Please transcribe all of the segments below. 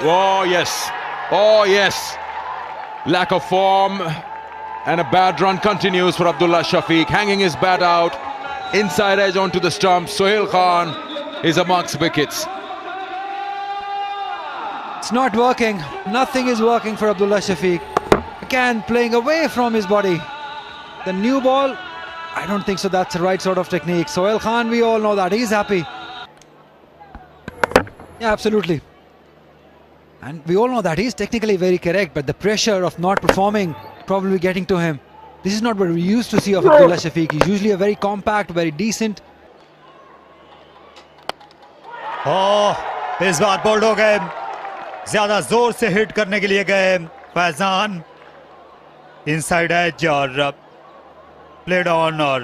Oh, yes. Oh, yes. Lack of form. And a bad run continues for Abdullah Shafiq. Hanging his bat out. Inside edge onto the stump. Sohail Khan is amongst wickets. It's not working. Nothing is working for Abdullah Shafiq. Again, playing away from his body. The new ball, I don't think so that's the right sort of technique. Sohail Khan, we all know that. He's happy. Yeah, absolutely. And we all know that he's technically very correct, but the pressure of not performing probably getting to him. This is not what we used to see of Abdullah Shafiq. He's usually a very compact, very decent. Oh, this baar bold ho gaye. Zyada zor se hit karne ke liye gaye. Faizan inside edge aur played on aur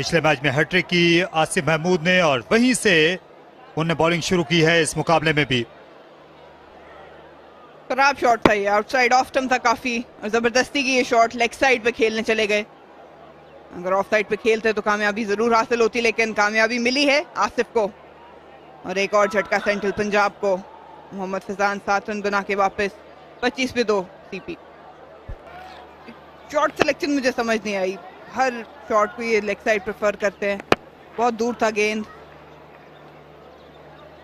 पिछले match में hat trick की आसिफ महमूद ने और वहीं से उन्होंने bowling शुरू की है इस मुकाबले में भी. खराब शॉट था ये, आउटसाइड ऑफ स्टंप था काफी और जबरदस्ती की ये शॉट लेग साइड पे खेलने चले गए. अगर ऑफ साइड पे खेलते तो कामयाबी जरूर हासिल होती, लेकिन कामयाबी मिली है आसिफ को और एक और झटका सेंट्रल पंजाब को. मोहम्मद फैजान 7 रन बना के वापस 25 पे 2 सीपी. शॉट सिलेक्शन मुझे समझ नहीं आई, हर शॉट को ये लेग साइड प्रेफर करते हैं. बहुत दूर था गेंद,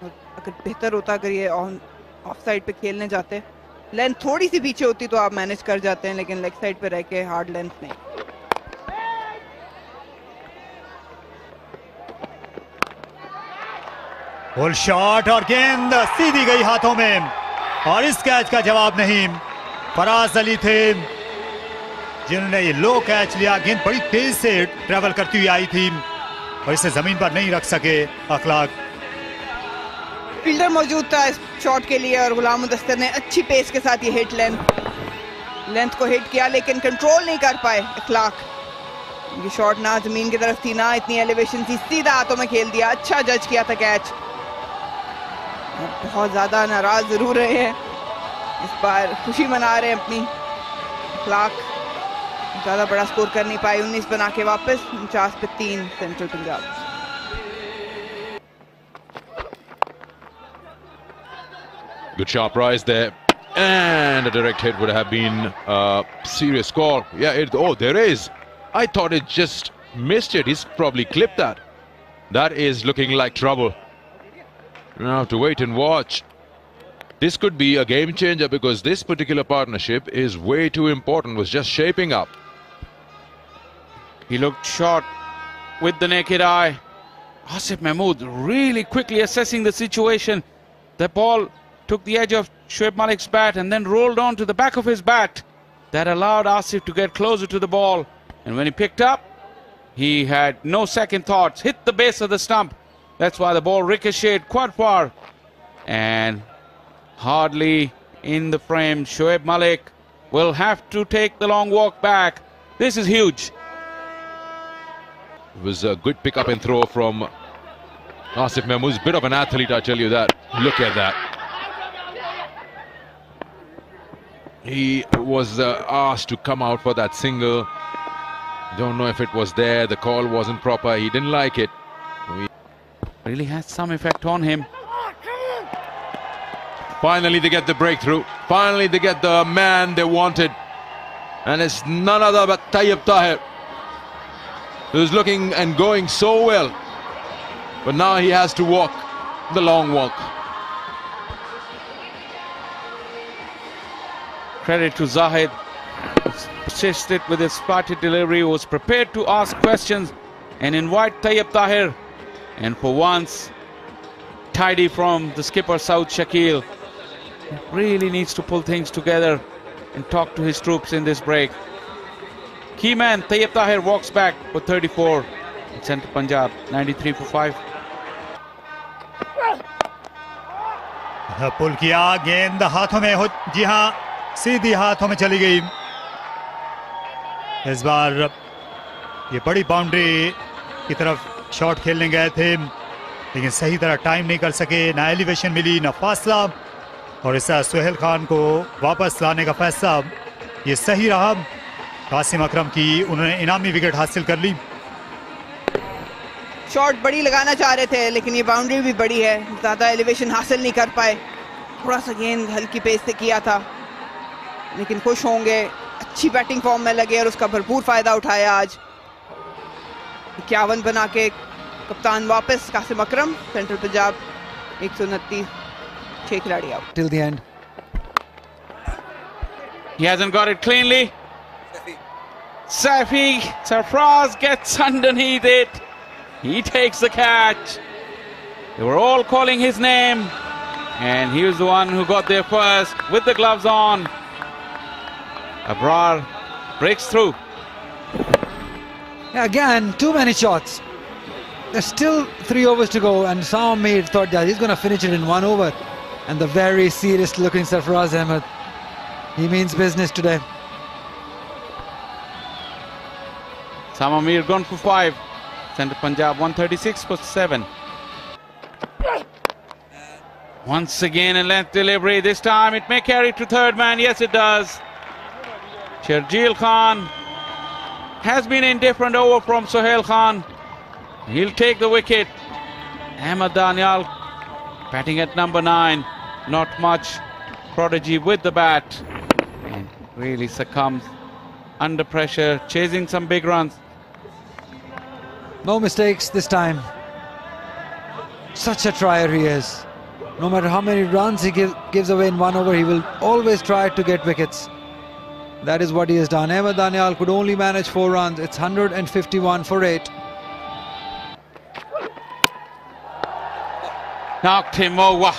अगर बेहतर होता अगर ये ऑन ऑफ साइड पे खेलने जाते, लेंथ थोड़ी सी पीछे होती तो आप मैनेज कर जाते हैं, लेकिन लेग साइड पे रह के हार्ड लेंथ नहीं. फुल शॉट और गेंद सीधी गई हाथों में और इस कैच का जवाब नहीं. फराज अली थे जिन्होंने ये लो कैच लिया. गेंद बड़ी तेज से ट्रेवल करती हुई आई थी और इसे जमीन पर नहीं रख सके अखलाक. फील्डर मौजूद था इस शॉट के लिए और गुलाम मुदस्सिर ने अच्छी पेस के साथ ये हिट लेंथ को हिट किया, लेकिन कंट्रोल नहीं कर पाए अखलाक. ये शॉट ना जमीन की तरफ थी ना इतनी एलिवेशन थी, सीधा हाथों में खेल दिया. अच्छा जज किया था कैच. बहुत ज्यादा नाराज जरूर रहे हैं इस बार, खुशी मना रहे हैं अपनी. अखलाक ज्यादा बड़ा स्कोर कर नहीं पाए, 19 बना के वापस 49 पे 3 central Punjab. Good sharp rise there, and a direct hit would have been a serious call. Yeah, oh, there is. I thought it just missed it. He's probably clipped that. That is looking like trouble. Now have to wait and watch. This could be a game changer because this particular partnership is way too important. Was just shaping up. He looked short with the naked eye. Asif Mahmood really quickly assessing the situation. The ball took the edge of Shoaib Malik's bat and then rolled on to the back of his bat. That allowed Asif to get closer to the ball, and when he picked up, he had no second thoughts, hit the base of the stump. That's why the ball ricocheted quite far and hardly in the frame. Shoaib Malik will have to take the long walk back. This is huge. It was a good pick up and throw from Asif Mahmood. Bit of an athlete, I tell you that. Look at that. He was asked to come out for that single. Don't know if it was there. The call wasn't proper. He didn't like it. Really has some effect on him. Finally they get the breakthrough. Finally they get the man they wanted. And it's none other but Tayyab Tahir, who's looking and going so well. But now he has to walk the long walk. Credit to Zahid, persisted with his spotted delivery, was prepared to ask questions and invite Tayyab Tahir. And for once, tidy from the skipper Saud Shakeel. Really needs to pull things together and talk to his troops in this break. Key man Tayyab Tahir walks back for 34 at Central Punjab, 93 for 5. Pull kiya, gain the haathon mein ho, ji haan. सीधी हाथों में चली गई. इस बार ये बड़ी boundary की तरफ शॉट खेलने गए थे, लेकिन सही तरह टाइम नहीं कर सके, ना एलिवेशन मिली ना फासला, और इससे सोहेल खान को वापस लाने का फैसला ये सही रहा. कासिम अकरम की उन्होंने इनामी विकेट हासिल कर ली. शॉट बड़ी लगाना चाह रहे थे, लेकिन ये बाउंड्री भी बड़ी है, ज़्यादा एलिवेशन हासिल नहीं कर पाए. थोड़ा सा गेंद हल्की पेस से किया था, लेकिन खुश होंगे, अच्छी बैटिंग फॉर्म में लगे और उसका भरपूर फायदा उठाया। आज 51 बना के कप्तान वापस कासिम अकरम, सेंट्रल पंजाब 129, 6 खिलाड़ी out. Till the end. He hasn't got it cleanly. Shafiq, Sarfraz gets underneath it. He takes the catch. They were all calling his name, and he was the one who got there first with the gloves on. Abrar breaks through. Again, too many shots. There's still 3 overs to go, and Samir thought that he's going to finish it in 1 over. And the very serious-looking Sarfraz Ahmed, he means business today. Samir gone for 5. Central Punjab 136 for 7. Once again a length delivery, this time it may carry to third man. Yes it does. Sherjeel Khan has been indifferent over from Sohail Khan. He'll take the wicket. Ahmed Danial batting at number 9, not much prodigy with the bat, and really succumbs under pressure, chasing some big runs. No mistakes this time. Such a trier he is. No matter how many runs he gives away in 1 over, he will always try to get wickets. That is what he has done. Ahmed Danial could only manage 4 runs. It's 151 for 8. Knocked him over,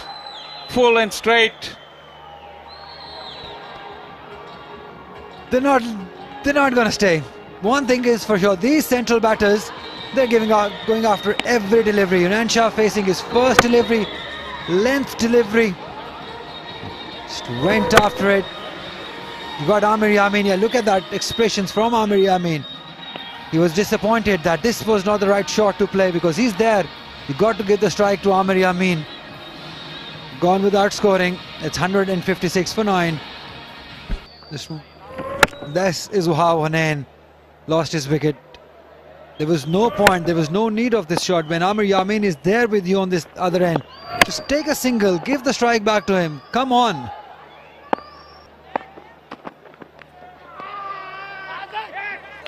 full and straight. They're not going to stay. One thing is for sure, these central batters, they're going after every delivery. Yunan Shah facing his first delivery, length delivery, just went after it. You got Amir Yamin here. Look at that expressions from Amir Yamin. He was disappointed that this was not the right shot to play, because he's there. You got to give the strike to Amir Yamin. Gone without scoring. It's 156 for 9. This is how Hanain lost his wicket. There was no point, there was no need of this shot when Amir Yamin is there with you on this other end. Just take a single, give the strike back to him. Come on.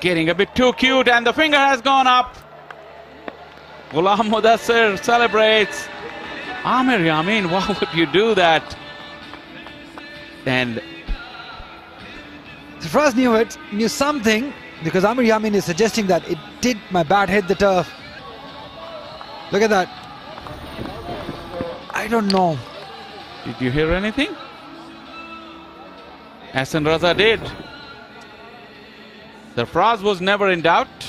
Getting a bit too cute, and the finger has gone up. Gulam Mudassir celebrates. Amir Yamin, why would you do that? And Sarfraz knew it, knew something, because Amir Yamin is suggesting that it did, my bat hit the turf. Look at that. I don't know. Did you hear anything? Hasan Raza did. Sarfraz was never in doubt.